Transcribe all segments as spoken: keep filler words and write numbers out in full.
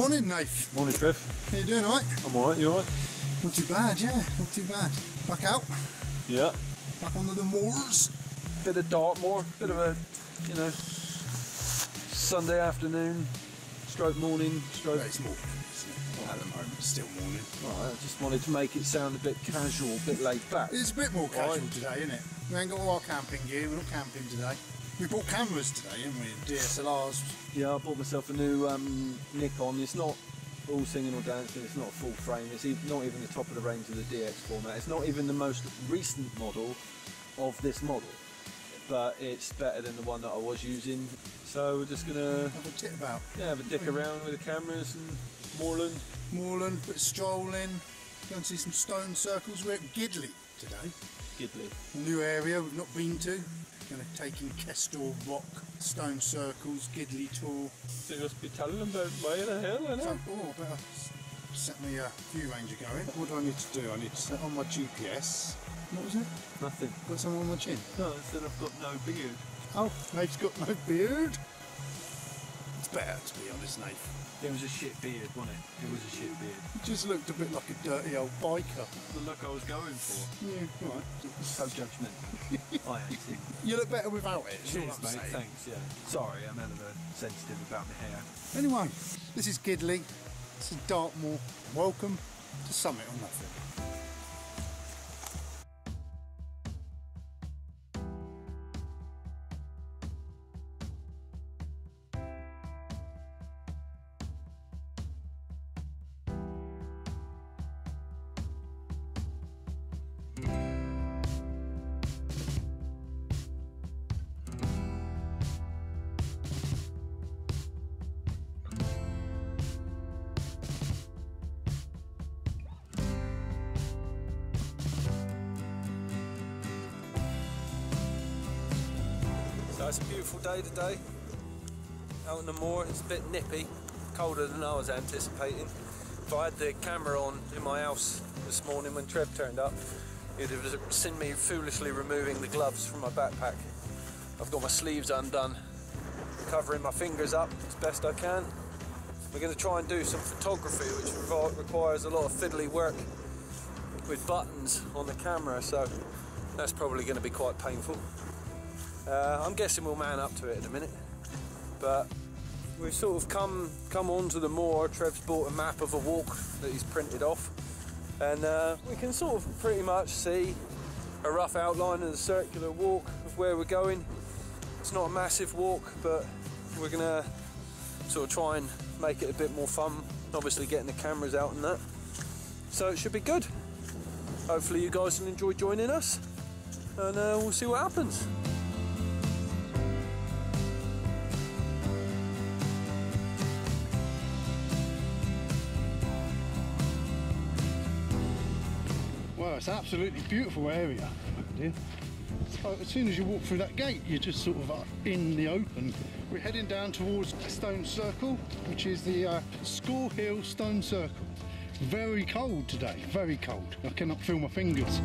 Morning, Nath. Morning, Trev. How you doing, all right? I'm all right, you all right? Not too bad, yeah, not too bad. Back out. Yeah. Back onto the moors. Bit of Dartmoor, bit of a, you know, Sunday afternoon, stroke morning, stroke... Yeah, it's morning, isn't it? Well, at the moment, it's still morning. Well, I just wanted to make it sound a bit casual, a bit laid back. It's a bit more casual right. today, isn't it? We ain't got all our camping gear, we're not camping today. We bought cameras today, haven't we? D S L Rs. Yeah, I bought myself a new um, Nikon. It's not all singing or dancing, it's not a full frame, it's not even the top of the range of the D X format. It's not even the most recent model of this model, but it's better than the one that I was using. So we're just gonna have a tit about. Yeah, have a dick around with the cameras and moorland. Moorland, a bit of strolling, go and see some stone circles. We're at Gidleigh today. Gidleigh. New area we've not been to. Going to take in Kestor Rock, Stone Circles, Gidleigh Tor. So you must be telling them about way the hell, I know. So, oh, I better set my uh, view ranger going. What do I need to do? I need to set on my G P S. What was it? Nothing. Got something on my chin? No, it said I've got no beard. Oh, Nate's got no beard? It's better, to be honest, Nate. It was a shit beard, wasn't it? It was a shit beard. It just looked a bit like a dirty old biker. The look I was going for. Yeah, right. So judgmental. I ain't seen it. You look better without it. Cheers, mate. Thanks, yeah. Sorry, I'm ever sensitive about my hair. Anyway, this is Gidleigh. This is Dartmoor. Welcome to Summit or Nothing. It's a beautiful day today, out on the moor. It's a bit nippy, colder than I was anticipating. If I had the camera on in my house this morning when Trev turned up, it would have seen me foolishly removing the gloves from my backpack. I've got my sleeves undone, covering my fingers up as best I can. We're going to try and do some photography, which requires a lot of fiddly work with buttons on the camera, so that's probably going to be quite painful. Uh, I'm guessing we'll man up to it in a minute, but we've sort of come come onto the moor. Trev's bought a map of a walk that he's printed off, and uh, we can sort of pretty much see a rough outline of the circular walk of where we're going. It's not a massive walk, but we're gonna sort of try and make it a bit more fun, obviously getting the cameras out and that, so it should be good. Hopefully you guys will enjoy joining us, and uh, we'll see what happens. It's an absolutely beautiful area around here. So as soon as you walk through that gate, you're just sort of in the open. We're heading down towards Stone Circle, which is the uh, Scorhill Stone Circle. Very cold today, very cold. I cannot feel my fingers.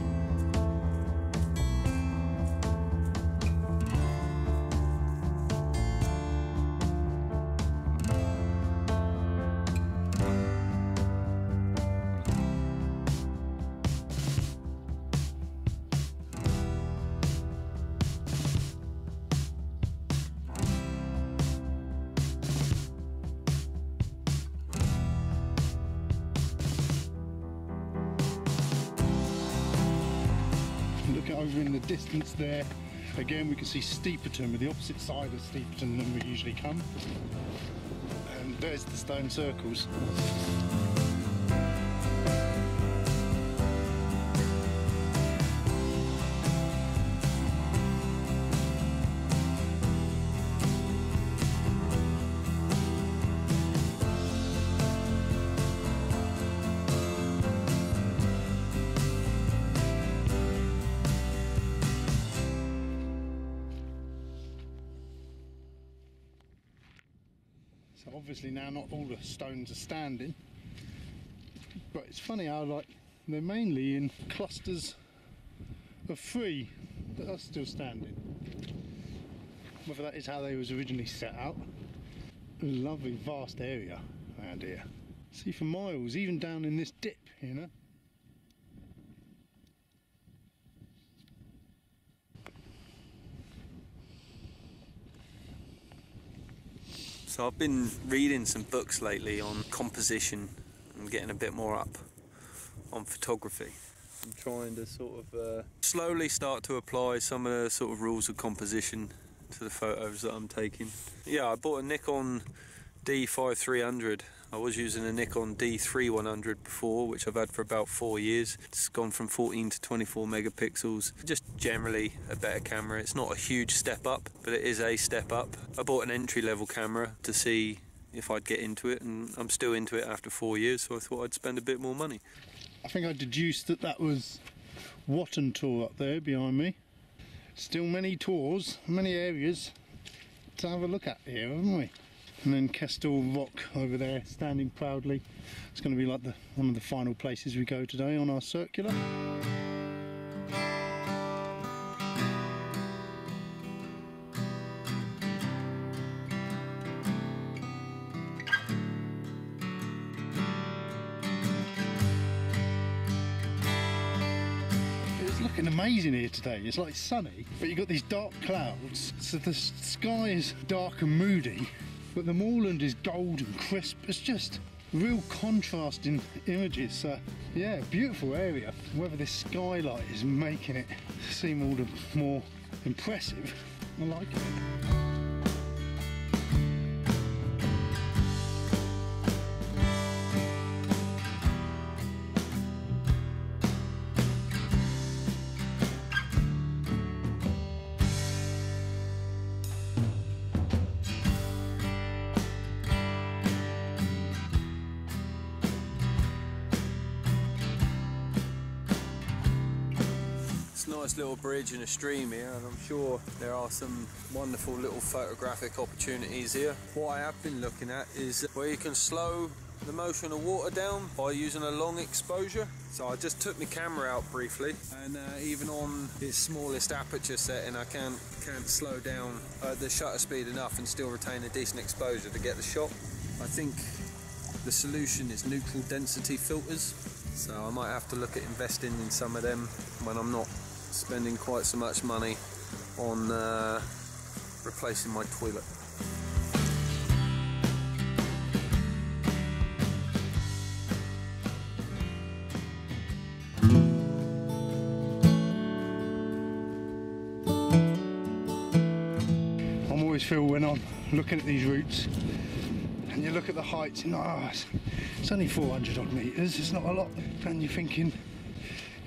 Over in the distance there, again we can see Steeperton, with the opposite side of Steeperton than we usually come. And there's the stone circles. Obviously now not all the stones are standing, but it's funny how like they're mainly in clusters of three that are still standing. Whether that is how they was originally set out. A lovely vast area around here. See for miles, even down in this dip, you know. So I've been reading some books lately on composition and getting a bit more up on photography. I'm trying to sort of uh... slowly start to apply some of the sort of rules of composition to the photos that I'm taking. Yeah, I bought a Nikon D fifty-three hundred. I was using a Nikon D thirty-one hundred before, which I've had for about four years. It's gone from fourteen to twenty-four megapixels. Just generally a better camera. It's not a huge step up, but it is a step up. I bought an entry-level camera to see if I'd get into it, and I'm still into it after four years, so I thought I'd spend a bit more money. I think I deduced that that was Watten Tor up there behind me. Still many Tors, many areas to have a look at here, haven't we? And then Kestor Rock over there, standing proudly. It's going to be like the, one of the final places we go today on our circular. It's looking amazing here today. It's like sunny, but you've got these dark clouds, so the sky is dark and moody. But the moorland is gold and crisp. It's just real contrast in images. So yeah, beautiful area. Whether this skylight is making it seem all the more impressive, I like it. Nice little bridge and a stream here, and I'm sure there are some wonderful little photographic opportunities here. What I have been looking at is where you can slow the motion of water down by using a long exposure. So I just took my camera out briefly, and uh, even on its smallest aperture setting, I can can't slow down uh, the shutter speed enough and still retain a decent exposure to get the shot. I think the solution is neutral density filters, so I might have to look at investing in some of them when I'm not spending quite so much money on uh, replacing my toilet. I'm always feel when I'm looking at these routes and you look at the heights and oh, it's only four hundred odd metres, it's not a lot, and you're thinking,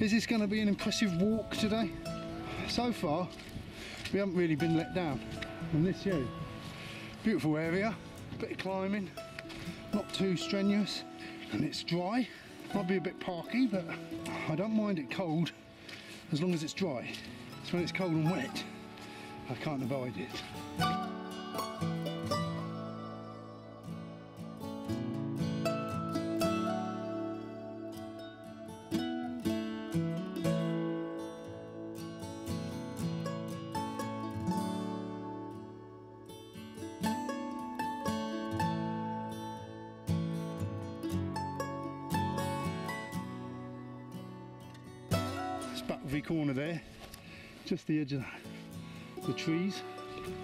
is this going to be an impressive walk today? So far, we haven't really been let down. And this here, beautiful area, bit of climbing, not too strenuous, and it's dry. Might be a bit parky, but I don't mind it cold as long as it's dry. It's when it's cold and wet, I can't avoid it. Batworthy Corner there, just the edge of the trees.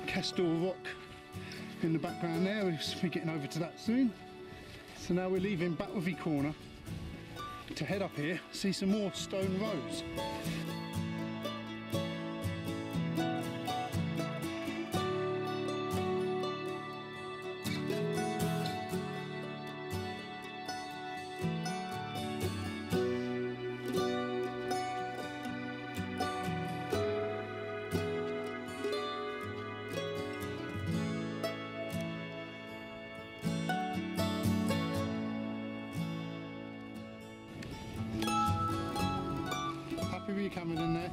Kestor Rock in the background there, we'll be getting over to that soon. So now we're leaving Batworthy Corner to head up here, see some more stone rows. Coming in there.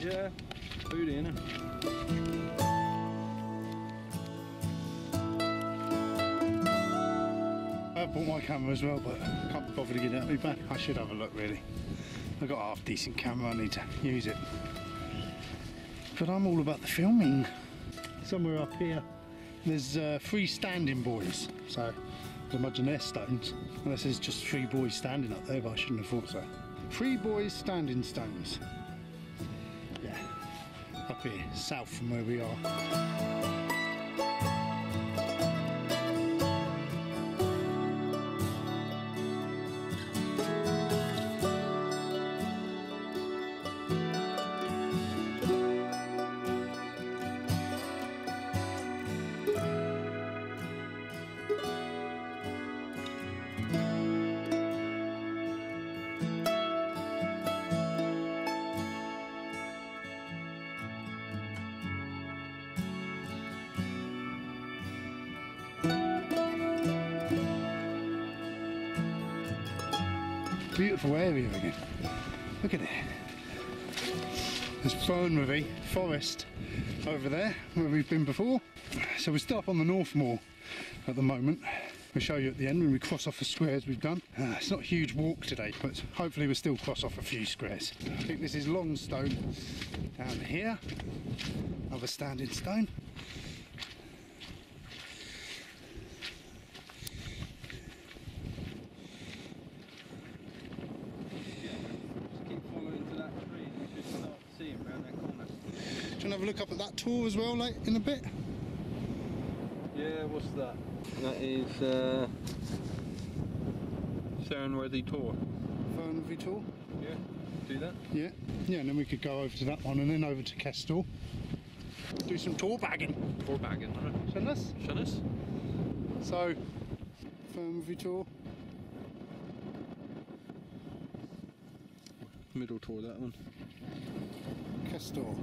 Yeah, food in it. I bought my camera as well, but I can't bother to get it out of my bag. I should have a look really. I've got a half decent camera, I need to use it. But I'm all about the filming. Somewhere up here, there's uh, free standing buoys. So imagine they're stones. Unless there's just three boys standing up there, but I shouldn't have thought so. Three boys standing stones. Yeah, up here, south from where we are. Beautiful area again. Look at it. There's Boanmovee Forest over there where we've been before. So we're still up on the North Moor at the moment. We'll show you at the end when we cross off the squares we've done. Uh, it's not a huge walk today, but hopefully we'll still cross off a few squares. I think this is Longstone down here. Another standing stone. Have a look up at that tor as well, like in a bit. Yeah, what's that? That is uh, Thornworthy Tor. Fernworthy Tor. Yeah. Do that. Yeah. Yeah, and then we could go over to that one, and then over to Kestor. Do some tor bagging. Tor bagging. All right. Shall us? Shall us? So, Fernworthy Tor. Middle tor, that one. Kestor.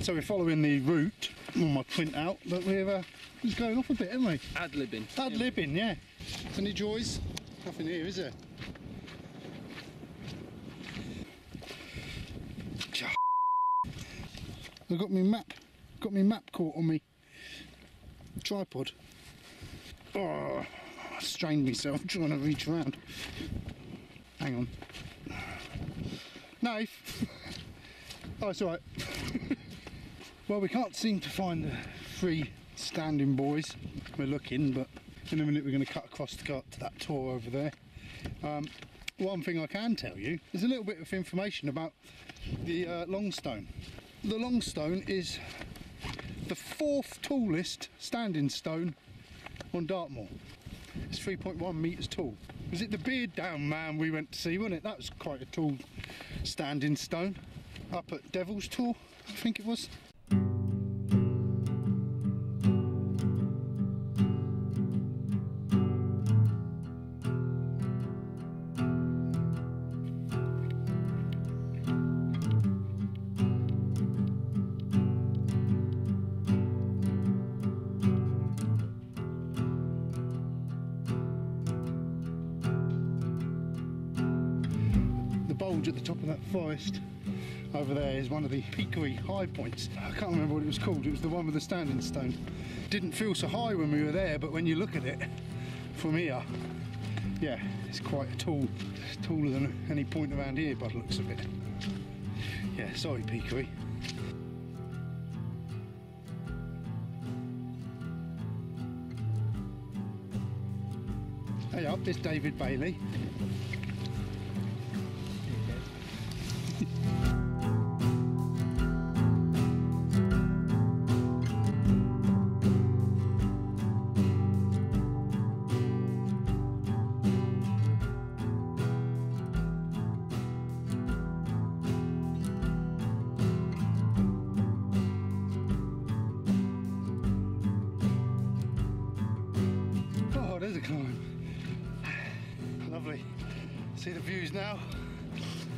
So we're following the route on my print out, but we're uh, just going off a bit, aren't we? Ad-libbing. Ad-libbing, yeah. Any joys? Nothing here, is there? I've got my map, got my map caught on me tripod. Oh, I strained myself trying to reach around. Hang on. Knife. Oh, it's all right. Well, we can't seem to find the three standing boys. We're looking, but in a minute we're going to cut across to go up to that tor over there. Um, one thing I can tell you, there's a little bit of information about the uh, Longstone. The Longstone is the fourth tallest standing stone on Dartmoor. It's three point one metres tall. Was it the Beard Down Man we went to see, wasn't it? That was quite a tall standing stone. Up at Devil's Tor, I think it was. The bulge at the top of that forest over there is one of the peakery high points. I can't remember what it was called. It was the one with the standing stone. Didn't feel so high when we were there, but when you look at it from here, yeah, it's quite tall. It's taller than any point around here by the looks of it. Yeah, sorry peakery. Hey up, this David Bailey. See the views now,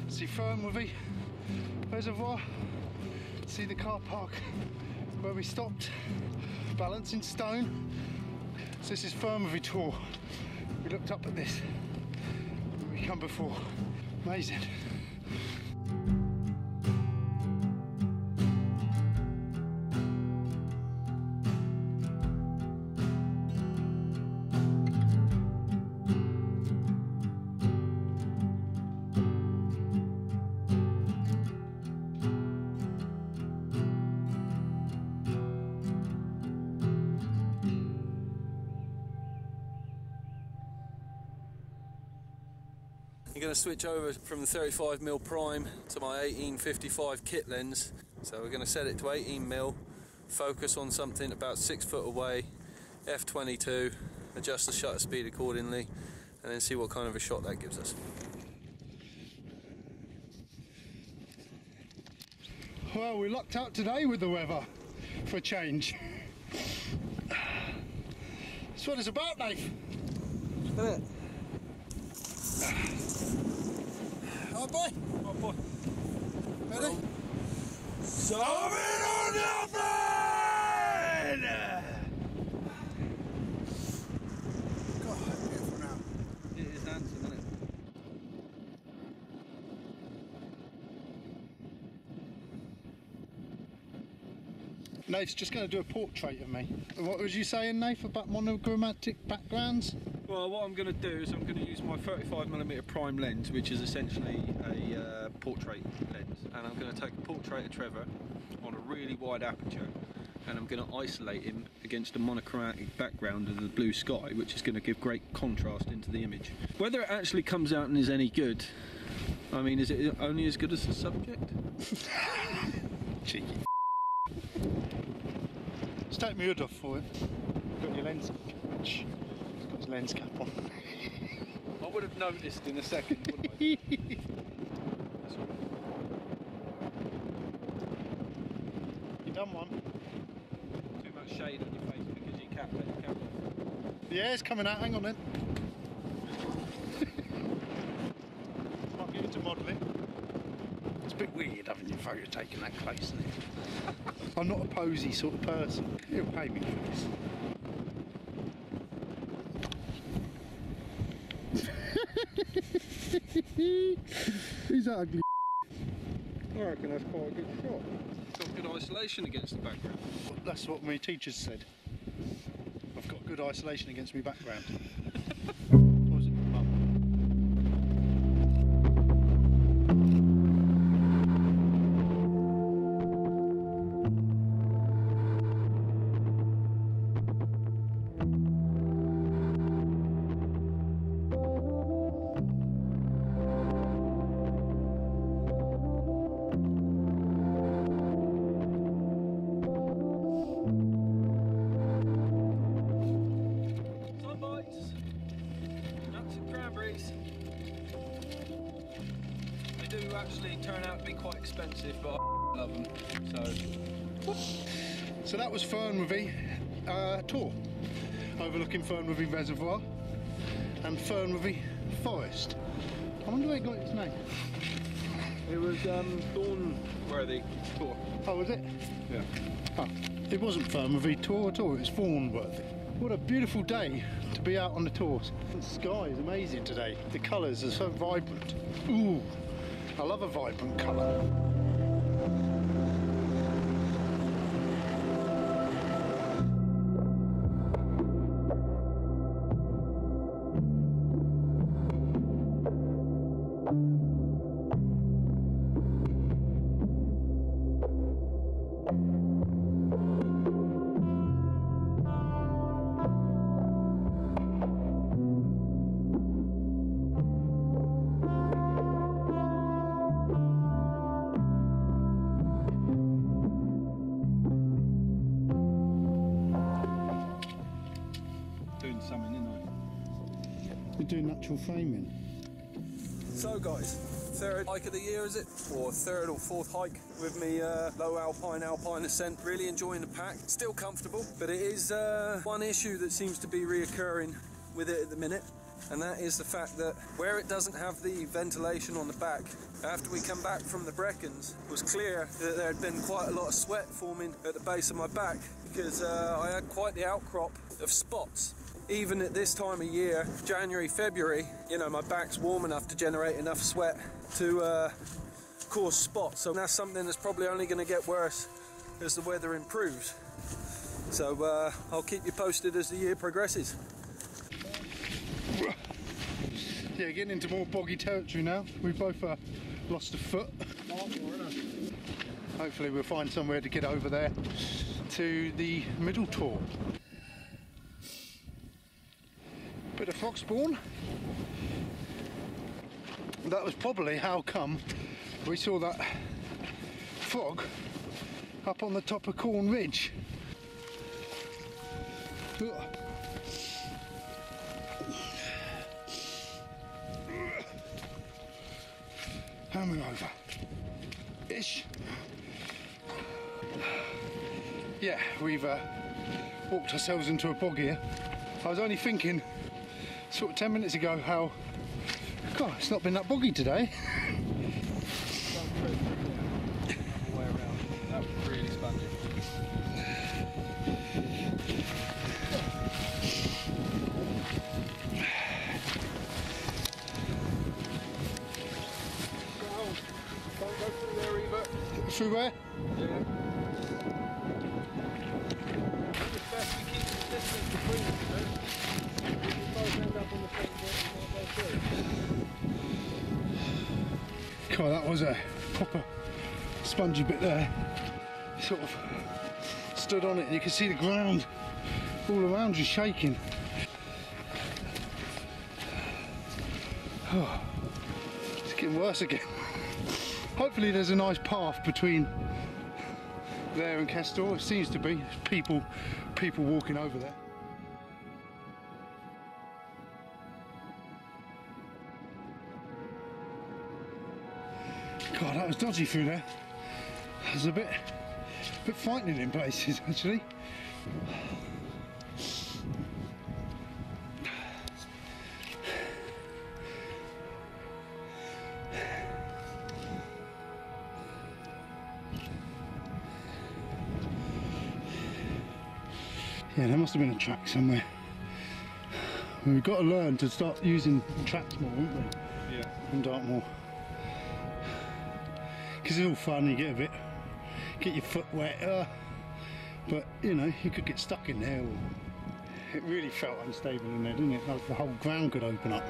see Fernworthy Reservoir, see the car park where we stopped, Balancing Stone. So this is Fernworthy Tor. We looked up at this when we come before. Amazing. You're going to switch over from the thirty-five millimeter prime to my eighteen fifty-five kit lens. So we're going to set it to eighteen millimeter, focus on something about six foot away, f twenty-two, adjust the shutter speed accordingly, and then see what kind of a shot that gives us. Well, we lucked out today with the weather, for a change. That's what it's about, Dave. Isn't it? Oh boy! Oh boy! Ready? Summit or Nothing! God, that's beautiful now. It is handsome, isn't it? Nate's just going to do a portrait of me. What was you saying, Nate, about monochromatic backgrounds? Well, what I'm going to do is I'm going to use my thirty-five millimeter prime lens, which is essentially a uh, portrait lens, and I'm going to take a portrait of Trevor on a really wide aperture, and I'm going to isolate him against a monochromatic background of the blue sky, which is going to give great contrast into the image. Whether it actually comes out and is any good, I mean, is it only as good as the subject? Cheeky. Just take my hood off for it. Put your lens on. Lens cap on. I would have noticed in a second, wouldn't I? That's right. You done one. Too much shade on your face because you cap let your cap off. The air's coming out, hang on then. Might get into modelling. It's a bit weird having your photo taken that close, isn't it? I'm not a posy sort of person. He'll pay me for this. He's ugly. I reckon that's quite a good shot. It's got good isolation against the background. That's what my teachers said. I've got good isolation against my background. Or was it my mum? But I love them, so. So that was Fernworthy uh, Tor, overlooking Fernworthy Reservoir and Fernworthy Forest. I wonder where it got its name. It was um, Thornworthy Tor. Oh, was it? Yeah. Oh, it wasn't Fernworthy Tor at all, it was Thornworthy. What a beautiful day to be out on the Tors. The sky is amazing today. The colours are so vibrant. Ooh, I love a vibrant colour. Framing. So guys, third hike of the year is it? Or third or fourth hike with me uh, Low Alpine Alpine Ascent. Really enjoying the pack. Still comfortable, but it is uh, one issue that seems to be reoccurring with it at the minute, and that is the fact that where it doesn't have the ventilation on the back, after we come back from the Brecons, it was clear that there had been quite a lot of sweat forming at the base of my back because uh, I had quite the outcrop of spots. Even at this time of year, January, February, you know, my back's warm enough to generate enough sweat to uh, cause spots. So that's something that's probably only going to get worse as the weather improves. So uh, I'll keep you posted as the year progresses. Yeah, getting into more boggy territory now. We've both uh, lost a foot. Hopefully we'll find somewhere to get over there to the middle Tor. Bit of frog spawn. that was probably how come we saw that fog up on the top of Corn Ridge. Ugh. And we're over. Ish. Yeah, we've uh, walked ourselves into a bog here. I was only thinking sort of ten minutes ago how, God, it's not been that boggy today. Through where? Yeah. God, that was a proper spongy bit there. Sort of stood on it and you can see the ground all around you shaking. Oh, it's getting worse again. Hopefully there's a nice path between there and Kestor. It seems to be people, people walking over there. God, that was dodgy through there. It was a bit, a bit frightening in places actually. Yeah, there must have been a track somewhere. We've got to learn to start using tracks more, haven't we? Yeah. From Dartmoor. Because it's all fun, you get a bit, get your foot wet, uh, but you know, you could get stuck in there. Or it really felt unstable in there, didn't it? Like the whole ground could open up.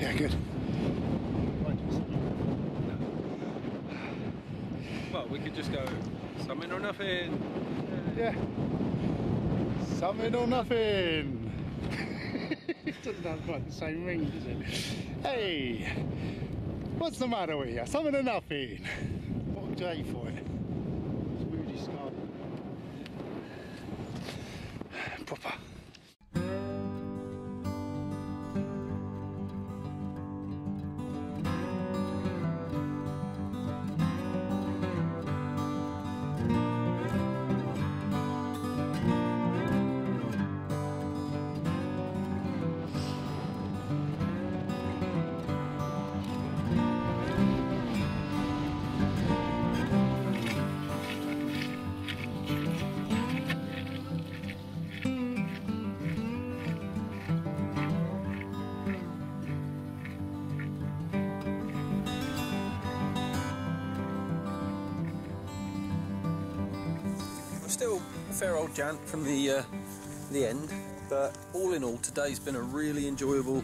Yeah, good. Well, we could just go Summit or Nothing. Yeah. yeah. Summit or Nothing. It doesn't have quite the same ring, does it? Hey, what's the matter with you? Summit or Nothing. What would you aim for it? It's moody sky. Proper. Still a fair old jant from the uh, the end, but all in all, today's been a really enjoyable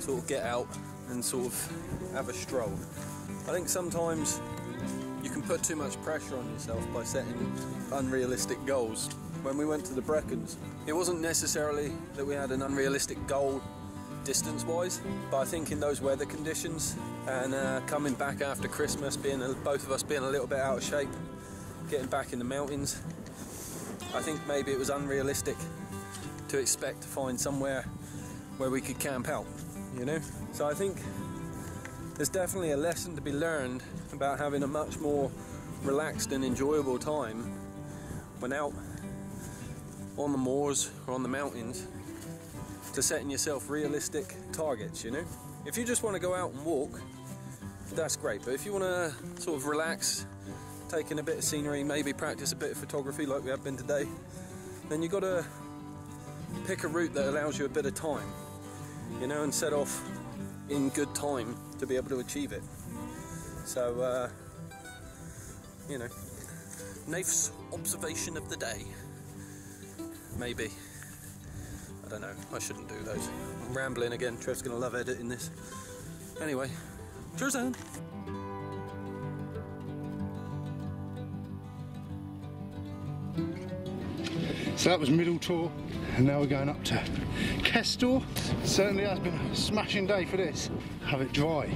sort of get out and sort of have a stroll. I think sometimes you can put too much pressure on yourself by setting unrealistic goals. When we went to the Brecons, it wasn't necessarily that we had an unrealistic goal distance-wise, but I think in those weather conditions and uh, coming back after Christmas, being a, both of us being a little bit out of shape, getting back in the mountains, I think maybe it was unrealistic to expect to find somewhere where we could camp out, you know? So I think there's definitely a lesson to be learned about having a much more relaxed and enjoyable time when out on the moors or on the mountains, to setting yourself realistic targets, you know? If you just want to go out and walk, that's great, but if you want to sort of relax, take in a bit of scenery, maybe practice a bit of photography like we have been today, then you've got to pick a route that allows you a bit of time, you know, and set off in good time to be able to achieve it. So, uh, you know, Naif's observation of the day, maybe. I don't know, I shouldn't do those. I'm rambling again, Trev's going to love editing this. Anyway, cheers then. So that was Middle Tor, and now we're going up to Kestor. Certainly has been a smashing day for this. Have it dry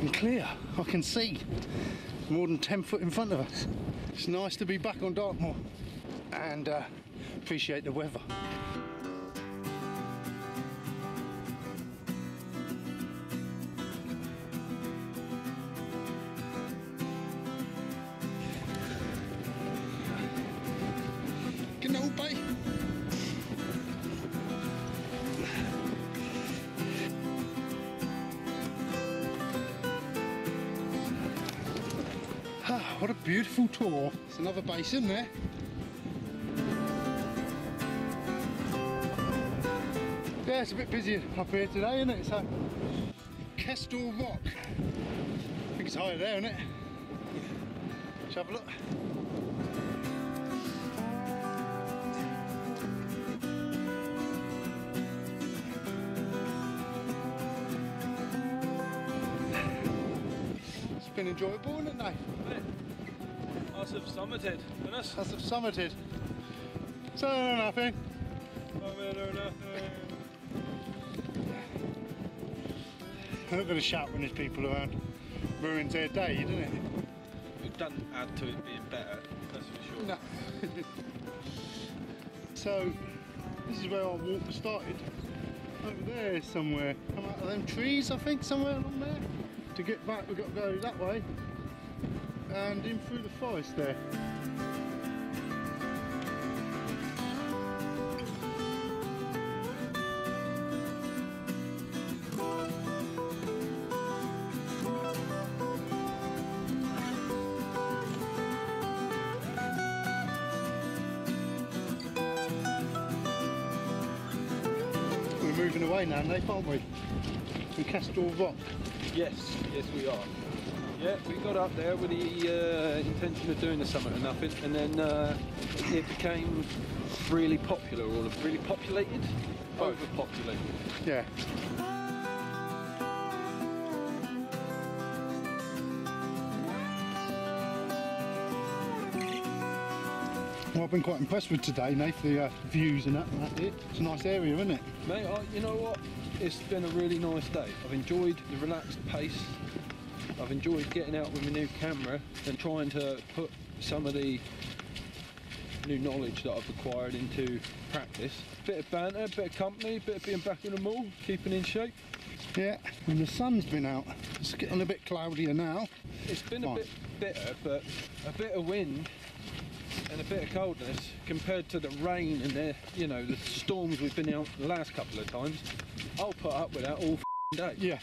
and clear. I can see more than ten foot in front of us. It's nice to be back on Dartmoor and uh, appreciate the weather. What a beautiful tour. It's another basin there. Yeah, it's a bit busy up here today, isn't it? So, Kestor Rock. I think it's higher there, isn't it? Let's have a look. It's been enjoyable, isn't it, Naif? Us have summited, isn't it? Us have summited. Summit or nothing. Summit or nothing. I'm not going to shout when there's people around. Ruins their day, doesn't it? It doesn't add to it being better, that's for sure. No. So, this is where our walk started. Over there somewhere. Come out of them trees, I think, somewhere along there. To get back, we've got to go that way and in through the forest there. We're moving away now, Naif, aren't we? From Kestor Rock. Yes, yes we are. Yeah, we got up there with the uh, intention of doing the Summit or Nothing, and then uh, it became really popular, or really populated, oh. overpopulated. Yeah. Well, I've been quite impressed with today, Naif, the uh, views and that, and that it. It's a nice area, isn't it? Mate, I, you know what? It's been a really nice day. I've enjoyed the relaxed pace. I've enjoyed getting out with my new camera and trying to put some of the new knowledge that I've acquired into practice. Bit of banter, bit of company, bit of being back in the mall, keeping in shape. Yeah, and the sun's been out. It's getting a bit cloudier now. It's been a bit bitter, but a bit of wind and a bit of coldness compared to the rain and the, you know, the storms we've been out the last couple of times. I'll put up with that all f***ing day. Yeah.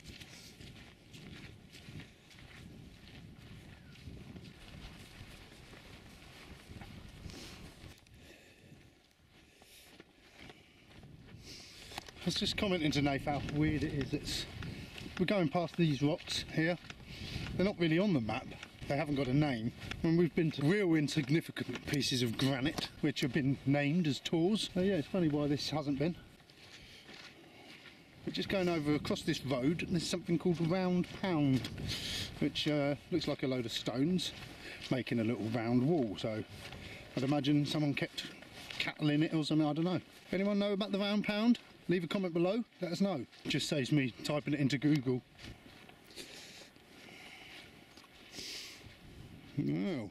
I was just commenting to Naif how weird it is. It's, we're going past these rocks here. They're not really on the map. They haven't got a name. And we've been to real insignificant pieces of granite which have been named as tors. So yeah, it's funny why this hasn't been. We're just going over across this road, and there's something called Round Pound, which uh, looks like a load of stones making a little round wall. So I'd imagine someone kept cattle in it or something, I don't know. Anyone know about the Round Pound? Leave a comment below, let us know. It just saves me typing it into Google. Wow.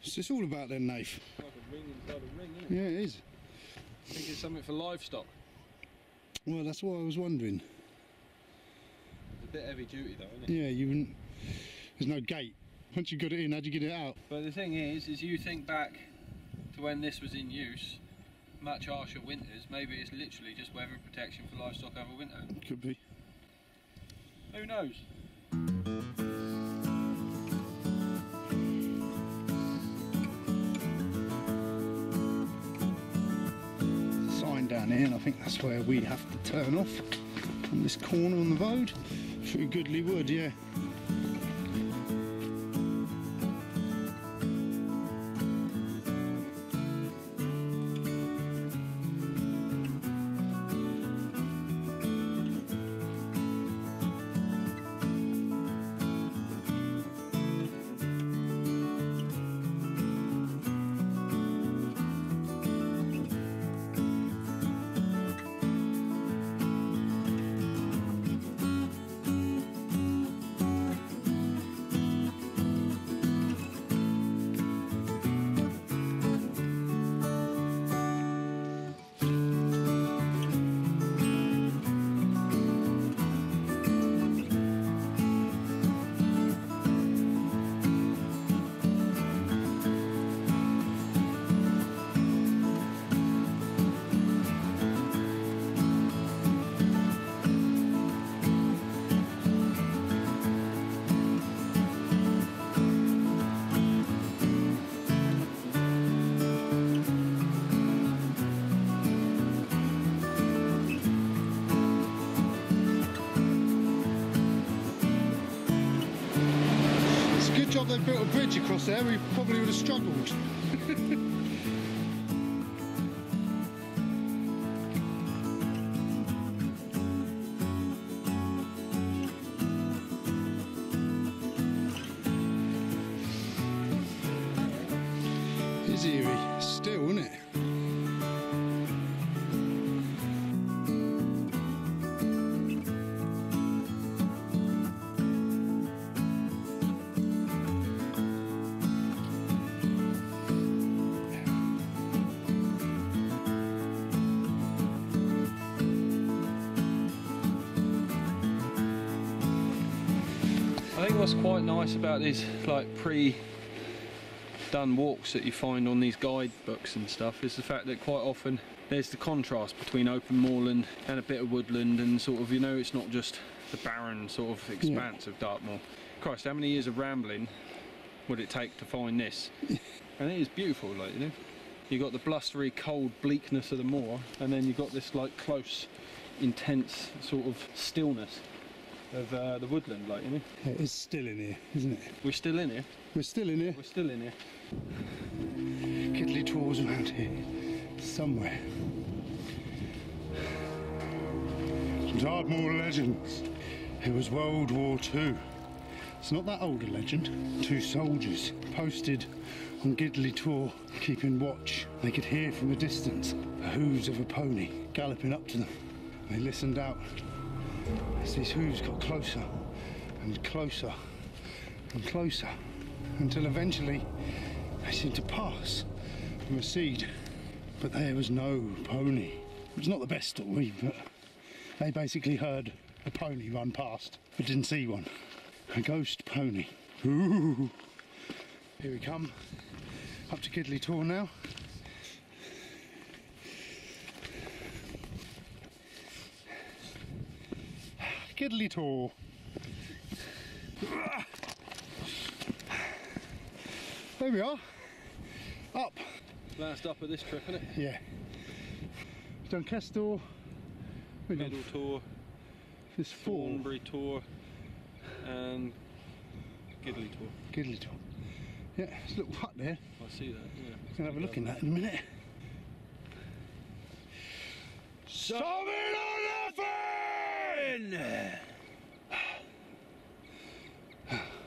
What's this all about then, Naif? It's like a ring inside a ring, isn't it? Yeah, it is. I think it's something for livestock. Well, that's what I was wondering. bit heavy duty though, isn't it? Yeah, you wouldn't, there's no gate. Once you got it in, how'd you get it out? But the thing is, is you think back to when this was in use, much harsher winters, maybe it's literally just weather protection for livestock over winter. Could be. Who knows? There's a sign down here and I think that's where we have to turn off, on this corner on the road, through Gidleigh Wood, yeah. They built a bridge across there, we probably would have struggled. It's eerie still, isn't it? What's quite nice about these like pre-done walks that you find on these guidebooks and stuff is the fact that quite often there's the contrast between open moorland and a bit of woodland, and sort of, you know, it's not just the barren sort of expanse yeah. of Dartmoor. Christ, how many years of rambling would it take to find this? And it is beautiful, like, you know, you've got the blustery cold bleakness of the moor, and then you've got this like close intense sort of stillness of uh, the woodland, like, you know. Yeah, it's still in here, isn't it? We're still in here. We're still in here. We're still in here. Gidleigh Tor's around here somewhere. Dartmoor legends. It was World War Two. It's not that old a legend. Two soldiers posted on Gidleigh Tor, keeping watch. They could hear from a distance the hooves of a pony galloping up to them. They listened out. As these hooves got closer and closer and closer, until eventually they seemed to pass and recede. But there was no pony. It's not the best story, but they basically heard a pony run past, but didn't see one. A ghost pony. Ooh. Here we come, up to Gidleigh Tor now. Gidleigh Tor. There we are. Up. Last up of this trip, isn't it? Yeah. We've done Kestor. We've Middle done Tor. This Thornworthy Tor. And Gidleigh Tor. Gidleigh Tor. Yeah, there's a little hut there. I see that, yeah. We're gonna have a look in that in a minute. Summit or Nothing!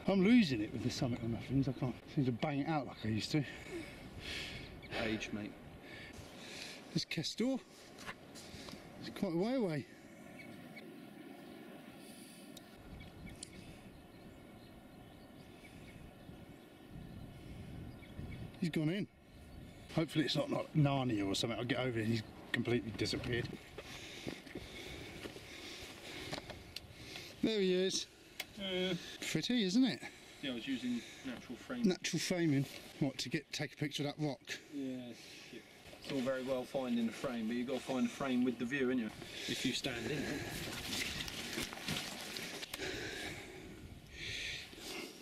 I'm losing it with the Summit or Nothings. I can't seem to bang it out like I used to. Age, mate. There's Kestor. It's quite a way away. He's gone in. Hopefully it's not like Narnia or something. I'll get over it and he's completely disappeared. There he is. Uh, Pretty, isn't it? Yeah, I was using natural framing. Natural framing. What, to get take a picture of that rock? Yeah. It's all very well finding the frame, but you've got to find the frame with the view, haven't you? If you stand in it.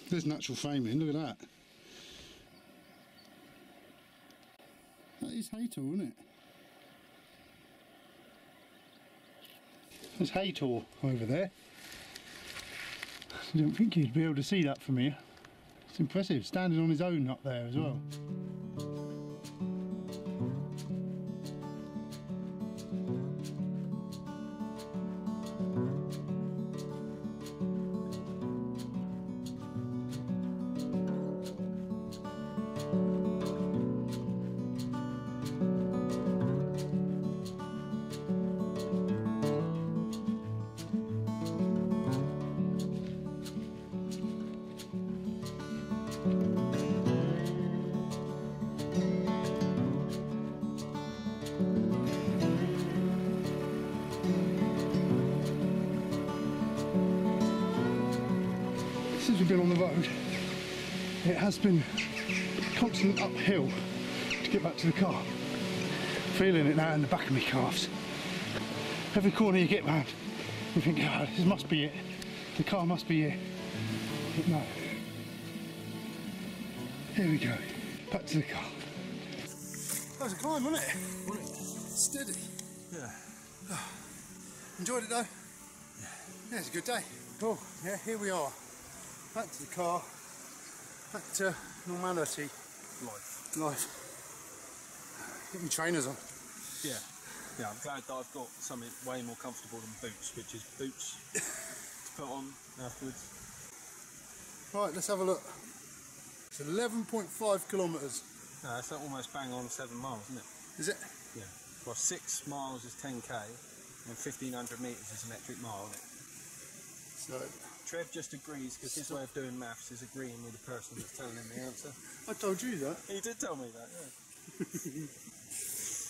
There's natural framing, look at that. That is Haytor, isn't it? There's Haytor over there. I don't think you'd be able to see that from here. It's impressive, standing on his own up there as well. Since we've been on the road, it has been constant uphill to get back to the car. Feeling it now in the back of my calves. Every corner you get round, you think, oh, this must be it. The car must be it. But no. Here we go. Back to the car. That was a climb, wasn't it? Wasn't it? Steady. Yeah. Oh. Enjoyed it though? Yeah. Yeah, it's a good day. Cool. Yeah, here we are. Back to the car, back to normality. Life. Life. Get my trainers on. Yeah, yeah, I'm glad that I've got something way more comfortable than boots, which is boots to put on afterwards. Right, let's have a look. It's eleven point five kilometres. No, that's almost bang on seven miles, isn't it? Is it? Yeah. Well, six miles is ten K, and fifteen hundred metres is an metric mile, isn't it? So, Trev just agrees because his way of doing maths is agreeing with the person that's telling him the answer. I told you that. He did tell me that, yeah.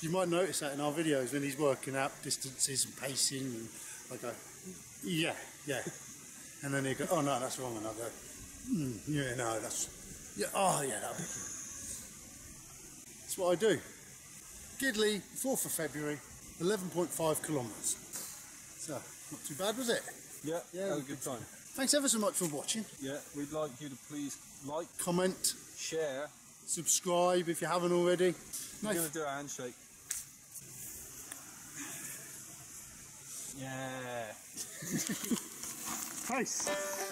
You might notice that in our videos when he's working out distances and pacing, and I go, yeah, yeah. And then he go, oh no, that's wrong. And I go, mm, yeah, no, that's, yeah, oh yeah, that'll be good. That's what I do. Gidleigh, fourth of February, eleven point five kilometres. So, not too bad, was it? Yeah, yeah, had a good time. Thanks ever so much for watching. Yeah, we'd like you to please like, comment, share, subscribe if you haven't already. We're going to do a handshake. Yeah. Nice.